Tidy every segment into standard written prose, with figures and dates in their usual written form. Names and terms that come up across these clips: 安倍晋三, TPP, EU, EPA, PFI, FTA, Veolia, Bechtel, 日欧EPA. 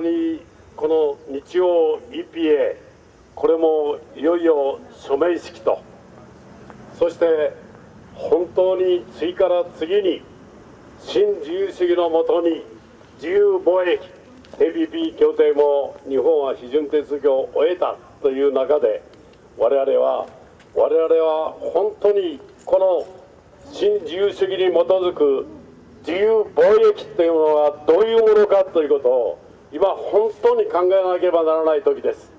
当にこの日欧 EPA、これもいよいよ署名式と、そして本当に次から次に新自由主義のもとに自由貿易 TPP 協定も日本は批准手続きを終えたという中で、我々は本当にこの新自由主義に基づく自由貿易というものはどういうものかということを今本当に考えなければならない時です。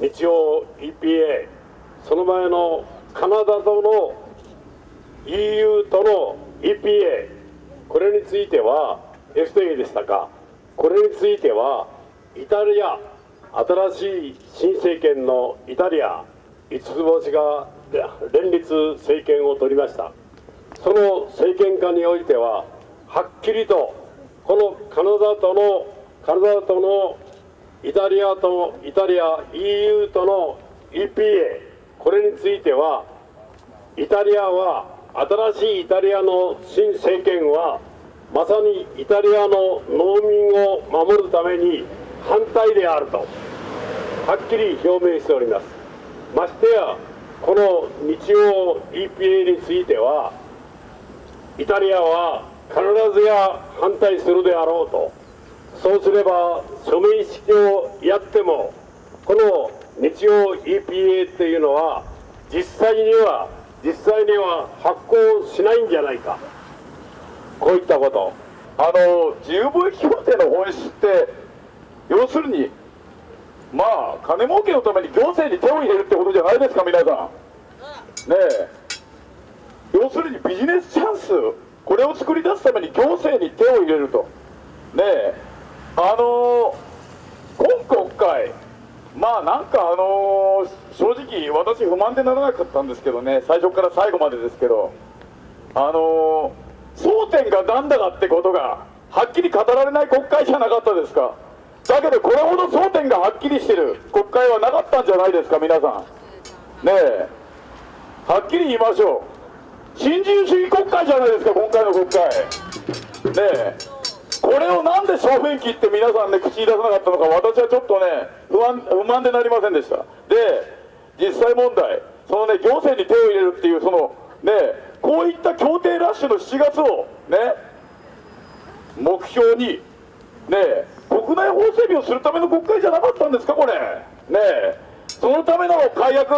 日欧 EPA、 その前のカナダとの EU との EPA、 これについては FTA でしたか、これについてはイタリア、新しい新政権のイタリア5つ星が連立政権を取りました。その政権下においてははっきりとこのカナダとのイタリアとEU との EPA、 これについてはイタリアは新しいイタリアの新政権はまさにイタリアの農民を守るために反対であるとはっきり表明しております。ましてやこの日欧 EPA についてはイタリアは必ずや反対するであろうと、そうすれば署名式をやってもこの日欧 EPA っていうのは実際には発行しないんじゃないか、こういったこと。自由貿易協定の本質って要するに金儲けのために行政に手を入れるってことじゃないですか、皆さんねえ。要するにビジネスチャンス、これを作り出すために行政に手を入れるとねえ。今国会正直私不満でならなかったんですけどね、最初から最後までですけど、争点が何だかってことがはっきり語られない国会じゃなかったですか。だけどこれほど争点がはっきりしてる国会はなかったんじゃないですか、皆さんねえ。はっきり言いましょう、新自由主義国会じゃないですか、今回の国会ねえ。これをなんで正面切って皆さんね口に出さなかったのか、私はちょっとね不満でなりませんでした。で実際問題、そのね行政に手を入れるっていうそのねこういった協定ラッシュの7月をね目標にね国内法整備をするための国会じゃなかったんですか、これねえ。そのための改悪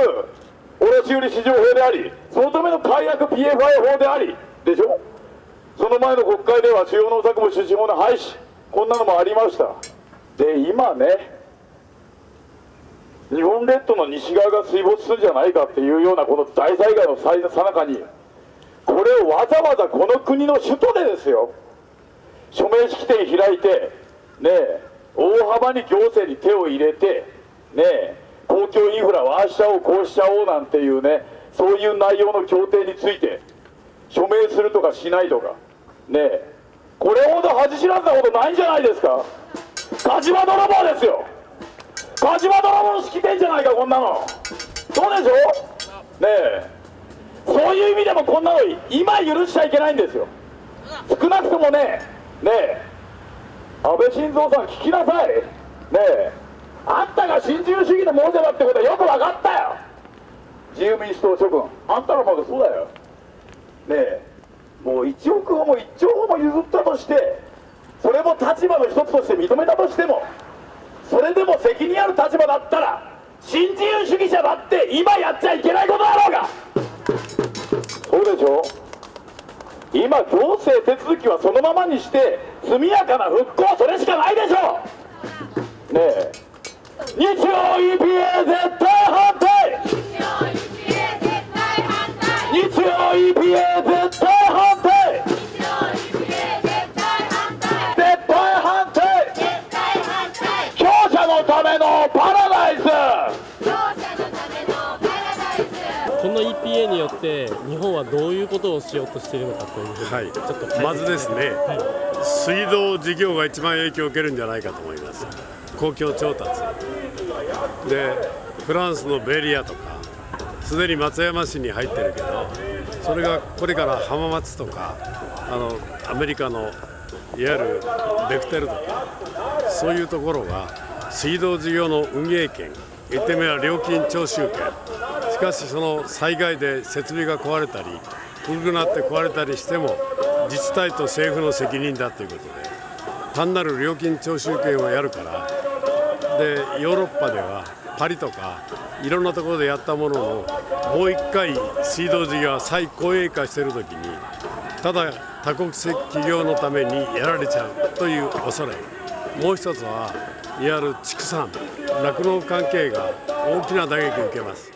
卸売市場法であり、そのための改悪 PFI 法でありでしょ。その前の国会では主要農作物種子法の廃止、こんなのもありました。で今ね日本列島の西側が水没するんじゃないかっていうようなこの大災害の最中に、これをわざわざこの国の首都でですよ署名式典開いてねえ、大幅に行政に手を入れてねえ、公共インフラはああしちゃおうこうしちゃおうなんていうね、そういう内容の協定について署名するとかしないとかねえ、これほど恥知らずなことないんじゃないですか。火事場泥棒ですよ、火事場泥棒の式典じゃないか、こんなの。そうでしょねえ。そういう意味でもこんなの今許しちゃいけないんですよ。少なくともねえ安倍晋三さん聞きなさいねえ、あんたが新自由主義の亡者だってことはよく分かったよ。自由民主党諸君、あんたの方がそうだよねえ。もう1億歩も1兆歩も譲ったとして、それも立場の一つとして認めたとしても、それでも責任ある立場だったら新自由主義者だって今やっちゃいけないことだろうが。そうでしょ。今行政手続きはそのままにして速やかな復興、それしかないでしょうねえ。日欧 EPA 絶対反対、日欧 EPA 絶対反対、絶対反対、強者のためのパラダイス。この EPA によって日本はどういうことをしようとしているのかというふうに、ちょっとまずですね、水道事業が一番影響を受けるんじゃないかと思います。公共調達でフランスのベリアとかすでに松山市に入ってるけど、それがこれから浜松とかアメリカのいわゆるベクテルとかそういうところが水道事業の運営権、言ってみれば料金徴収権、しかしその災害で設備が壊れたり古くなって壊れたりしても自治体と政府の責任だということで、単なる料金徴収権をやるから、でヨーロッパではパリとかいろんなところでやったものをもう一回水道事業が再公営化しているときにただ多国籍企業のためにやられちゃうという恐れ、もう一つはいわゆる畜産酪農関係が大きな打撃を受けます。